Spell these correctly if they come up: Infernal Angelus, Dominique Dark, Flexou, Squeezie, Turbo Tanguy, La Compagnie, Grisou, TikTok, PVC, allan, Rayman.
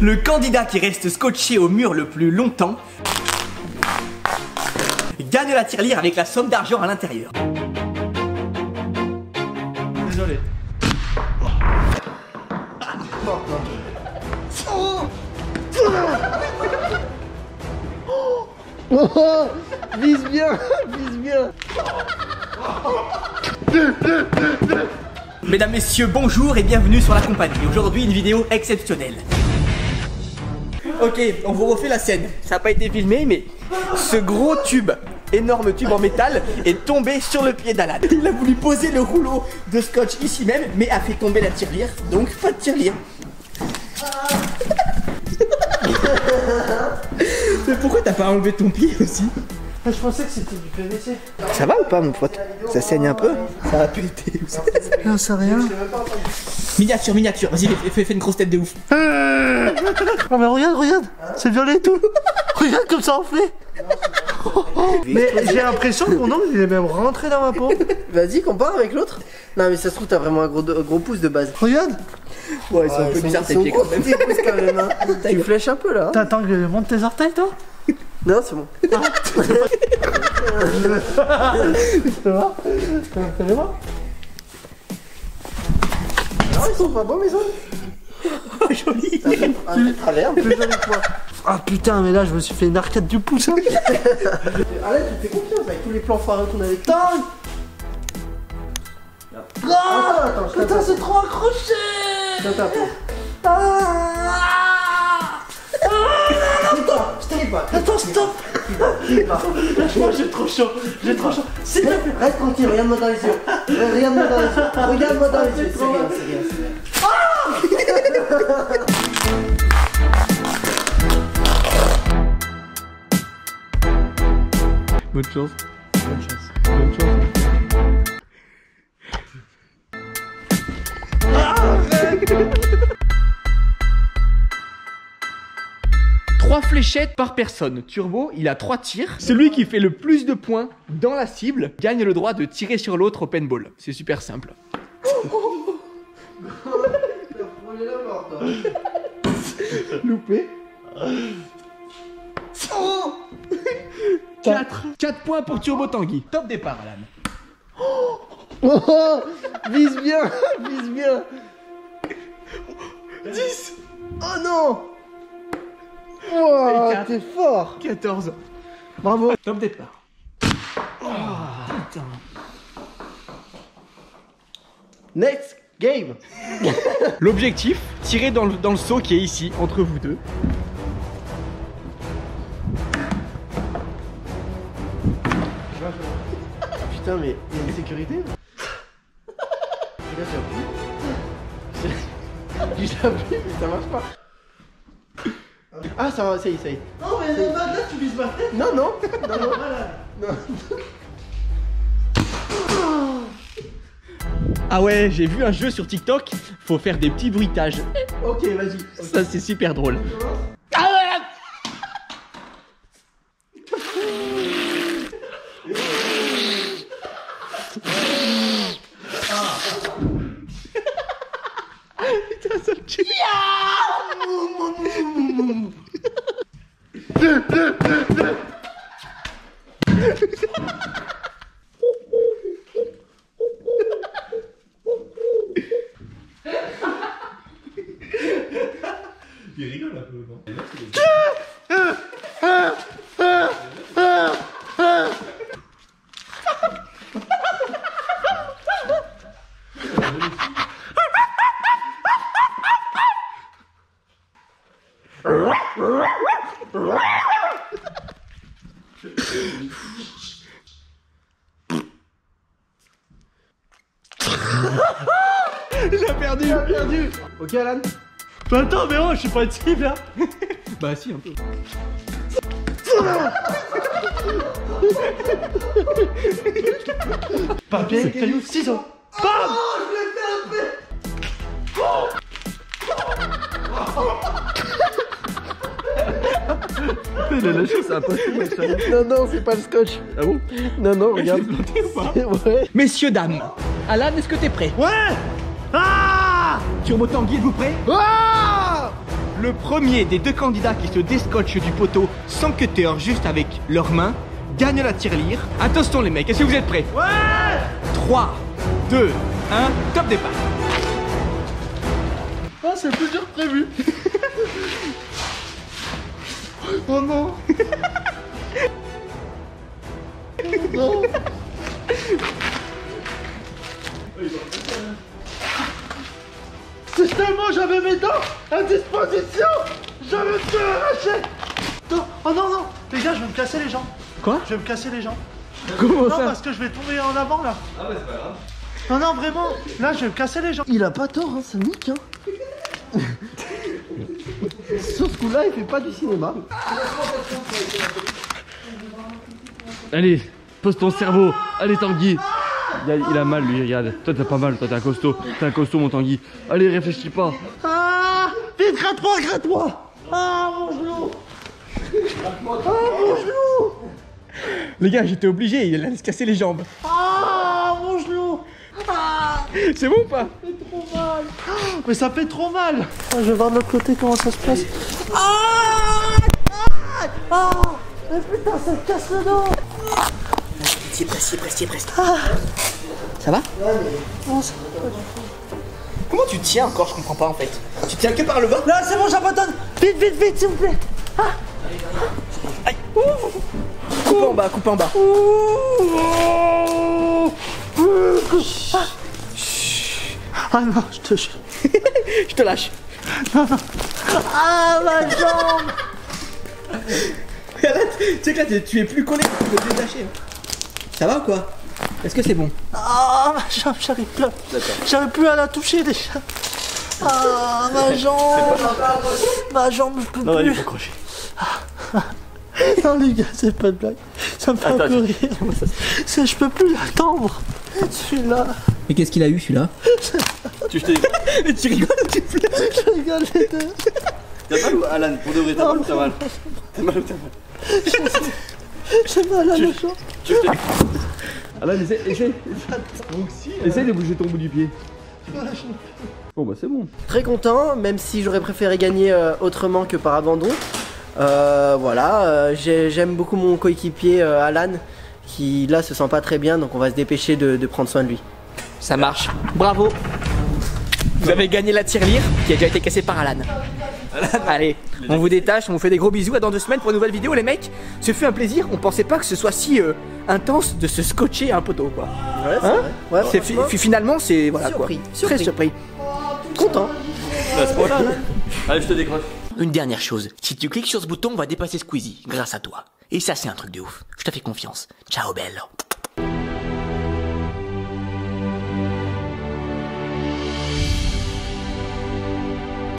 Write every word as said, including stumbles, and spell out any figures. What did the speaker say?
le candidat qui reste scotché au mur le plus longtemps gagne la tirelire avec la somme d'argent à l'intérieur. Désolé. Oh, vise bien, vise bien. Mesdames, messieurs, bonjour et bienvenue sur La Compagnie. Aujourd'hui, une vidéo exceptionnelle. Ok, on vous refait la scène. Ça n'a pas été filmé, mais ce gros tube, énorme tube en métal, est tombé sur le pied d'Alan. Il a voulu poser le rouleau de scotch ici même, mais a fait tomber la tirelire, donc pas de tirelire. Mais pourquoi t'as pas enlevé ton pied aussi? Je pensais que c'était du P V C. Ça va ou pas mon pote? Ça saigne un peu? Ça a pété. Non, ça rien. Miniature, miniature, vas-y, fais, fais une grosse tête de ouf. Non mais regarde, regarde, c'est violet et tout. Regarde comme ça enflé. Mais j'ai l'impression que mon ongle il est même rentré dans ma peau. Vas-y, compare avec l'autre. Non mais ça se trouve t'as vraiment un gros, un gros pouce de base. Regarde. Ouais, c'est ah, un peu bizarre tes pieds quand même. Quand même hein. Tu flèches un peu là. T'attends que je monte tes orteils toi? Non, c'est bon. Ah. Ça va? T'as les mains? Non, ils sont pas bons mes ondes. Oh, joli. Ah, l'air plus joli que moi. Ah putain, mais là je me suis fait une arcade du pouce. Allez, tu fais confiance avec tous les plans foireux qu'on avait. Attends. Ah, attends, attends, putain, c'est trop accroché. Attends, attends. Ah, ah, attends, je t'arrive pas. Attends, stop. Lâche-moi, j'ai trop chaud. J'ai trop chaud. S'il te plaît, reste tranquille, regarde-moi dans les yeux. Regarde-moi dans les yeux. Regarde-moi dans les yeux. C'est bien, c'est bien, c'est bien. Ah. Bonne chance. Bonne chance. Bonne chance. Trois fléchettes par personne. Turbo, il a trois tirs. Celui qui fait le plus de points dans la cible gagne le droit de tirer sur l'autre au paintball. C'est super simple. Loupé. quatre points pour Turbo Tanguy. Top départ, Alan. Oh, vise bien, vise bien. dix. Oh non. Oh, t'es fort. Quatorze. Bravo. Top départ. Oh, putain. Next game. L'objectif, tirer dans le, dans le seau qui est ici, entre vous deux. Putain, mais il y a une sécurité. Là, j'appuie. J'appuie, mais ça marche pas. Ah, ça va, ça y est, ça y est. Non, mais non, là, tu vises ma tête. Non, non. Non, non, non. Ah ouais, j'ai vu un jeu sur TikTok. Faut faire des petits bruitages. Ok, vas-y. Okay. Ça, c'est super drôle. Ah ouais. Il rigole un peu, non? Il a perdu, il a perdu. Ok Alan. Bah attends mais oh je suis pas actif là. Bah si un peu. Papier, caillou, ciseaux. Bam. Oh je l'ai tapé. Oh. Il a lâché, ça a pas fait. Non non c'est pas le scotch. Ah bon? Non non regarde. Ouais. Messieurs dames, Alan, est-ce que t'es prêt? Ouais. Ah Turbo Tanguy, êtes-vous prêt? Ah Le premier des deux candidats qui se décroche du poteau sans cutter, juste avec leurs mains, gagne la tirelire. Attention les mecs, est-ce que vous êtes prêts? Ouais. trois, deux, un, top départ. Ah, c'est plus dur que prévu. Oh non. Non. Justement, j'avais mes dents à disposition. J'avais tout arraché. Oh non, non. Les gars, je vais me casser les jambes. Quoi? Je vais me casser les jambes. Comment non, ça? Non, parce que je vais tomber en avant là. Ah ouais, c'est pas grave. Non, non, vraiment. Là, je vais me casser les jambes. Il a pas tort, hein, c'est Nick. Hein. Sauf que là, il fait pas du cinéma. Allez, pose ton cerveau. Allez, Tanguy. Il a, il a mal lui, regarde. Toi t'as pas mal, toi t'es un costaud. T'es un costaud mon Tanguy. Allez réfléchis pas. Ah, vite gratte-moi, gratte-moi. Ah mon genou. Ah mon genou. Les gars j'étais obligé, il allait se casser les jambes. Ah mon genou. Ah. C'est bon ou pas? Ça fait trop mal. Mais ça fait trop mal. Je vais voir de l'autre côté comment ça se passe. Ah. Ah. Ah. Mais putain ça te casse le dos. Presse, presse, presse, presse. Ah. Ça va? Non, ça va pas du tout. Comment tu tiens encore? Je comprends pas en fait. Tu tiens que par le bas? Là, c'est bon, j'abandonne. Vite, vite, vite, s'il vous plaît. Ah. Aïe. Coupe en bas, coupe en bas. Ouh. Ah. Ah non, je te jure. Je te lâche. Non, non. Ah ma jambe. Arrête, tu sais que là, tu es plus collé, tu peux te détacher. Ça va ou quoi? Est-ce que c'est bon? Ah ma jambe, j'arrive plus. J'arrive plus à la toucher déjà. Ah ma jambe. Ma jambe, je peux non, plus. Non, il faut accrocher. Ah. Non les gars, c'est pas de blague. Ça me fait attends, un peu rire. Ça, je peux plus l'attendre. Celui-là. Mais qu'est-ce qu'il a eu celui-là? Tu je mais tu rigoles ou tu pleures? Je rigole les deux. T'as mal ou Alan? Pour de vrai, t'as mal ou t'as mal? T'as mal ou t'as mal? J'ai mal à la jambe. Tu fais... Ah là, essaie, essaie. Essaie de bouger ton bout du pied. Bon bah c'est bon. Très content, même si j'aurais préféré gagner autrement que par abandon. Euh, voilà, j'aime beaucoup mon coéquipier Alan, qui là se sent pas très bien, donc on va se dépêcher de, de prendre soin de lui. Ça marche, bravo. Vous avez gagné la tirelire, qui a déjà été cassée par Alan. Allez, on vous détache, on vous fait des gros bisous, à dans deux semaines pour une nouvelle vidéo les mecs. Ce fut un plaisir, on pensait pas que ce soit si euh, intense de se scotcher à un poteau quoi. Ouais, hein vrai. Ouais, c'est finalement c'est voilà surpris, quoi. Surpris. Très surpris. Content. Là, c'est bon. Allez, je te décroche. Une dernière chose, si tu cliques sur ce bouton, on va dépasser Squeezie grâce à toi. Et ça c'est un truc de ouf. Je te fais confiance. Ciao bello.